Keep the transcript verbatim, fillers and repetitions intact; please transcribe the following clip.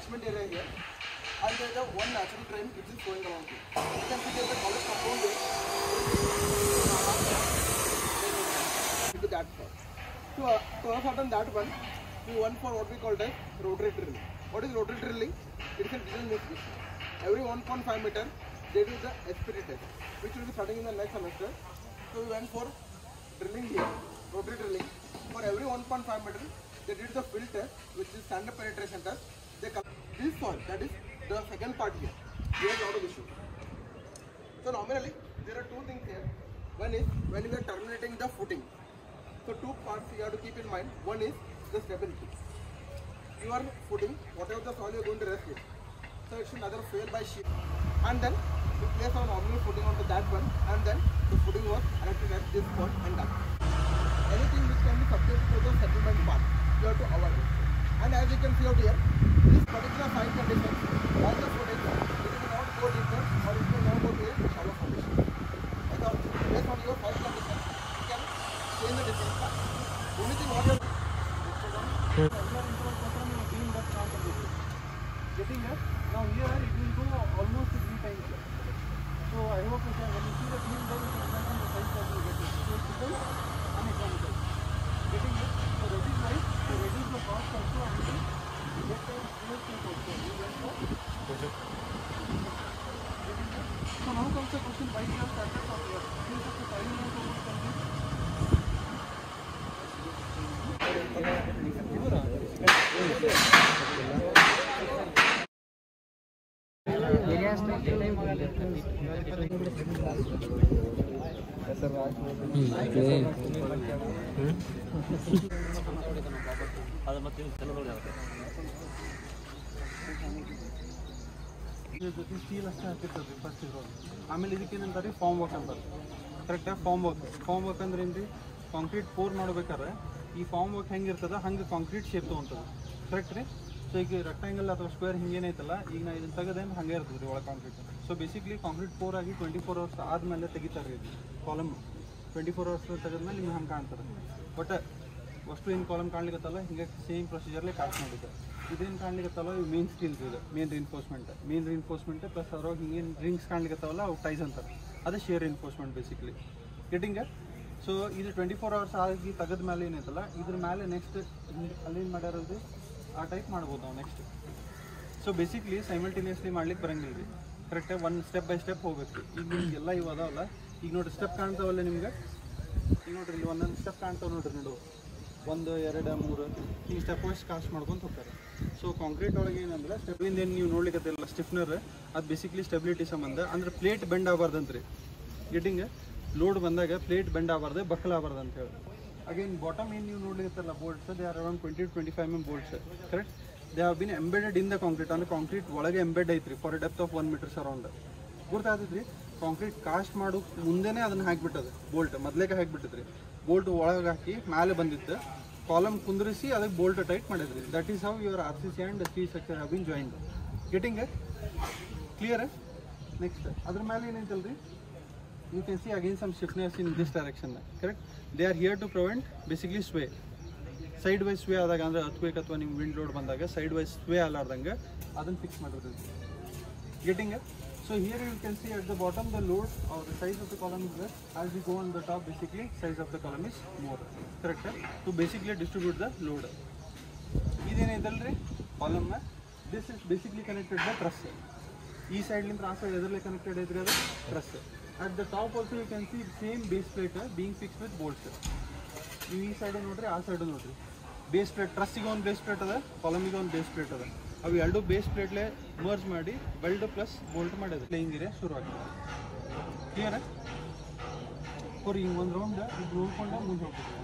catchment area here, and there is a one natural drain which is going around here. You can see there is a college compound there. Into that part. So, uh, to have done that one, we went for what we call as rotary drilling. What is rotary drilling? It is a drill mix. Every one point five meter, there is the S P D test, which will be starting in the next semester. So we went for drilling here, rotary drilling. For every one point five meter, they did the fill test, which is standard penetration test. They this soil, that is the second part here. Here is a lot of issue. So nominally, there are two things here. One is when we are terminating the footing. So two parts you have to keep in mind. One is the stability. You are footing, whatever the soil you are going to rest with. So it should neither fail by sheep. And then we place our normal footing onto that one, and then the footing was erected at this spot and that. Anything which can be subject to the settlement part, you have to avoid it. And as you can see out here, this particular fine condition, all the footing, it will not go deeper or it will not go to a shallow condition. Because based on your fine condition, you can change the different part. Only thing what you have to do is getting that. Now here it will go almost three times. So I hope you can, when you see the field there, you can understand the size that you get it. So it's simple and economical. Getting it, so that is why to reduce the cost also and to get the most important. You went for budget. So now comes the question, why you have started from here? You have to find out how much comes in. ಆಮೇಲೆ ಇದಕ್ಕೇನಂತಾರೆ form work ಅಂತಾರೆ. ಕರೆಕ್ಟಾಗಿ form work form work ಅಂದ್ರೆ ಏನ್ರಿ, concrete four ಮಾಡ್ಬೇಕಾದ್ರೆ ಈ form work ಹೆಂಗಿರ್ತದ ಹಂಗೆ concrete shape ತಗೊಂತದ, ಕರೆಕ್ಟ್ ರೀ? ಸೊ ಈಗ ರೆಕ್ಟಾಂಗಲ್ ಅಥವಾ ಸ್ಕ್ವೇರ್ ಹಿಂಗೇನೈತಲ್ಲ, ಈಗ ನಾ ಇದನ್ನು ತೆಗೆದೇನು ಹಂಗೆ ಇರ್ತದೆ ರೀ ಒಳಗೆ concrete. So basically concrete pour ಆಗಿ ಟ್ವೆಂಟಿ ಫೋರ್ ಅವರ್ಸ್ ಆದಮೇಲೆ ತೆಗಿತಾರೆ ಇದು ಕಾಲಮ್. ಟ್ವೆಂಟಿ ಫೋರ್ ಅವರ್ಸ್ ತೆಗೆದ್ಮೇಲೆ ನಿಮ್ಗೆ ಹಂಗೆ ಕಾಣ್ತದೆ. ಬಟ್ ಅಷ್ಟು ಏನು ಕಾಲಮ್ ಕಾಣ್ಲಿಕ್ಕತ್ತಲ್ಲ, ಹಿಂಗೆ ಸೇಮ್ ಪ್ರೊಸೀಜರ್ಲೇ ಕಾಸ್ಟ್ ಮಾಡಿದ್ದೆ. ಇದೇನು ಕಾಣ್ಲಿಕ್ಕತ್ತಲ್ಲ, ಇವು ಮೇನ್ ಸ್ಕಿಲ್ಸ್ ಇದೆ, main reinforcement main reinforcement plus ಅದ್ರಾಗ ಹಿಂಗೇನು ರಿಂಗ್ಸ್ ಕಾಣ್ಲಿಕ್ಕತ್ತವಲ್ಲ ಅವು ಟೈಸ್ ಅಂತಾರೆ, ಅದೇ shear reinforcement basically getting. So ಇದು ಟ್ವೆಂಟಿ ಫೋರ್ ಅವರ್ಸ್ ಆಗಿ ತೆಗೆದ ಮೇಲೆ ಏನೈತಲ್ಲ, ಇದ್ರ ಮೇಲೆ ನೆಕ್ಸ್ಟ್ ಅಲ್ಲೇನು ಮಾಡ್ಯಾರದು ಆ ಟೈಪ್ ಮಾಡ್ಬೋದು ನಾವು ನೆಕ್ಸ್ಟ್. ಸೊ ಬೇಸಿಕ್ಲಿ ಸೈಮಲ್ಟೇನಿಯಸ್ಲಿ ಮಾಡ್ಲಿಕ್ಕೆ ಬರಂಗಿಲ್ಲ ರೀ, ಕರೆಕ್ಟಾಗಿ ಒನ್ ಸ್ಟೆಪ್ ಬೈ ಸ್ಟೆಪ್ ಹೋಗ್ಬೇಕು. ಈಗ ನಿಮಗೆಲ್ಲ ಇವು ಅದಾವಲ್ಲ, ಈಗ ನೋಡಿರಿ ಸ್ಟೆಪ್ ಕಾಣ್ತಾವಲ್ಲ ನಿಮ್ಗೆ, ಈಗ ನೋಡಿರಿ ಇಲ್ಲಿ ಒಂದೊಂದು ಸ್ಟೆಪ್ ಕಾಣ್ತಾವೆ ನೋಡಿರಿ ನಡುವು, ಒಂದು ಎರಡು ಮೂರು ಈ ಸ್ಟೆಪ್ ವೈಸ್ ಕಾಸ್ಟ್ ಮಾಡ್ಕೊಂಡು ಹೋಗ್ತಾರೆ. ಸೊ ಕಾಂಕ್ರೀಟ್ ಒಳಗೆ ಏನಂದ್ರೆ ಸ್ಟೆಪ್ಲಿಂದ ಏನು ನೀವು ನೋಡ್ಲಿಕ್ಕತ್ತಿಲ್ಲ ಸ್ಟಿಫ್ನರ್, ಅದು ಬೇಸಿಕ್ಲಿ ಸ್ಟೆಬಿಲಿಟಿ ಸಂಬಂಧ. ಅಂದರೆ ಪ್ಲೇಟ್ ಬೆಂಡ್ ಆಗಬಾರ್ದಂತ್ರಿ, ಗೆಟಿಂಗ್ ಲೋಡ್ ಬಂದಾಗ ಪ್ಲೇಟ್ ಬೆಂಡ್ ಆಗಬಾರ್ದು, ಬಕ್ಕಲ್ ಆಗಬಾರ್ದು ಅಂತ ಹೇಳಿ. ಅಗೇನ್ ಬಾಟಮ್ ಏನು ನೀವು ನೋಡ್ಲಿಕ್ಕತ್ತಲ್ಲ bolts, they are around twenty to twenty five M bolts, correct? They have been embedded in the concrete. ಅಂದರೆ ಕಾಂಕ್ರೀಟ್ ಒಳಗೆ ಎಂಬೆಡ್ ಐತ್ರಿ for depth of one metres around. ಗೊತ್ತಾಗ್ತೈತ್ರಿ, ಕಾಂಕ್ರೀಟ್ ಕಾಸ್ಟ್ ಮಾಡೋ ಮುಂದೆನೇ ಅದನ್ನು ಹಾಕಿಬಿಟ್ಟದು ಬೋಲ್ಟ್, ಮೊದಲೇಕ ಹಾಕಿಬಿಟ್ಟಿದ್ರಿ. ಬೋಲ್ಟ್ ಒಳಗೆ ಹಾಕಿ ಮೇಲೆ ಬಂದಿತ್ತು, ಕಾಲಮ್ ಕುಂದ್ರಿಸಿ ಅದಕ್ಕೆ ಬೋಲ್ಟ್ ಟೈಟ್ ಮಾಡಿದ್ರಿ. That is how your R C C and steel structure have been joined. Getting clear? Next ಅದ್ರ ಮೇಲೆ ಏನೈತಲ್ಲ ರೀ, you can see again some stiffness in this direction, correct? They are here to prevent basically sway, sideways sway adaga. Andre earthquake athwa nim wind load bandaga sideways sway alardange adan fix madiruthu. Getting it? So here you can see at the bottom the load or the size of the column is less, as we go on the top basically size of the column is more, correct? To basically distribute the load. Idene idalre column, this is basically connected by truss. Ee side linda aa side edarle connected idre adu truss. At the top also you can see same base plate being fixed with bolts. You ee side nodre aa side nodre base plate, truss ige on base plate ada, column ige on base plate ada. Avu erdu base plate le merge maadi weld plus bolt madadu laying ire shuru agide. Clear? For in one round idu nodkonda munde hogutide.